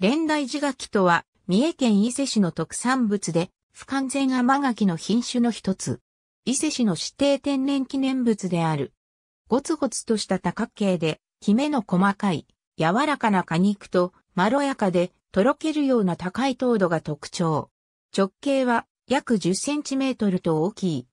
蓮台地柿とは、三重県伊勢市の特産物で、不完全甘柿の品種の一つ。伊勢市の指定天然記念物である。ゴツゴツとした多角形で、キメの細かい、柔らかな果肉と、まろやかで、とろけるような高い糖度が特徴。直径は、約10センチメートルと大きい。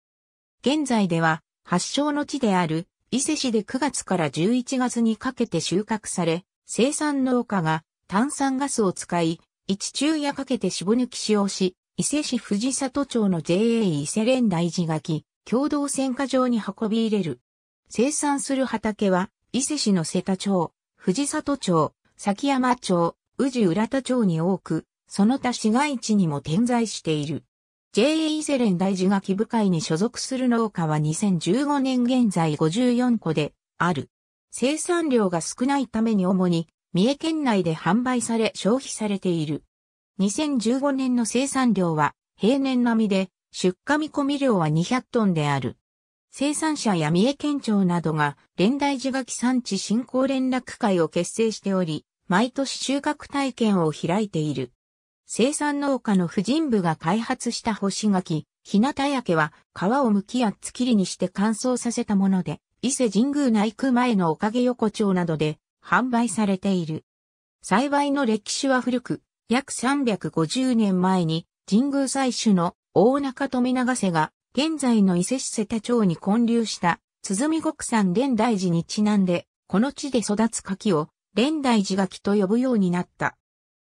現在では、発祥の地である、伊勢市で9月から11月にかけて収穫され、生産農家が、炭酸ガスを使い、一昼夜かけて搾抜き使用し、伊勢市藤里町の JA 伊勢蓮台地柿、共同選果場に運び入れる。生産する畑は、伊勢市の瀬田町、藤里町、崎山町、宇治浦田町に多く、その他市街地にも点在している。JA 伊勢蓮台地柿部会に所属する農家は2015年現在54戸である。生産量が少ないために主に、三重県内で販売され消費されている。2015年の生産量は平年並みで出荷見込み量は200トンである。生産者や三重県庁などが蓮台地柿産地振興連絡会を結成しており、毎年収穫体験を開いている。生産農家の婦人部が開発した干し柿、日向焼は皮を剥きや厚切りにして乾燥させたもので、伊勢神宮内宮前のおかげ横丁などで、販売されている。栽培の歴史は古く、約350年前に神宮祭主の大中富永瀬が現在の伊勢市瀬田町に建立した鼓国産蓮台地にちなんで、この地で育つ柿を蓮台地柿と呼ぶようになった。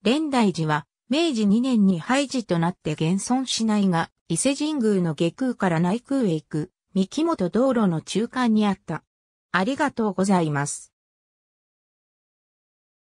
蓮台地は明治2年に廃寺となって現存しないが、伊勢神宮の外宮から内宮へ行く三木本道路の中間にあった。ありがとうございます。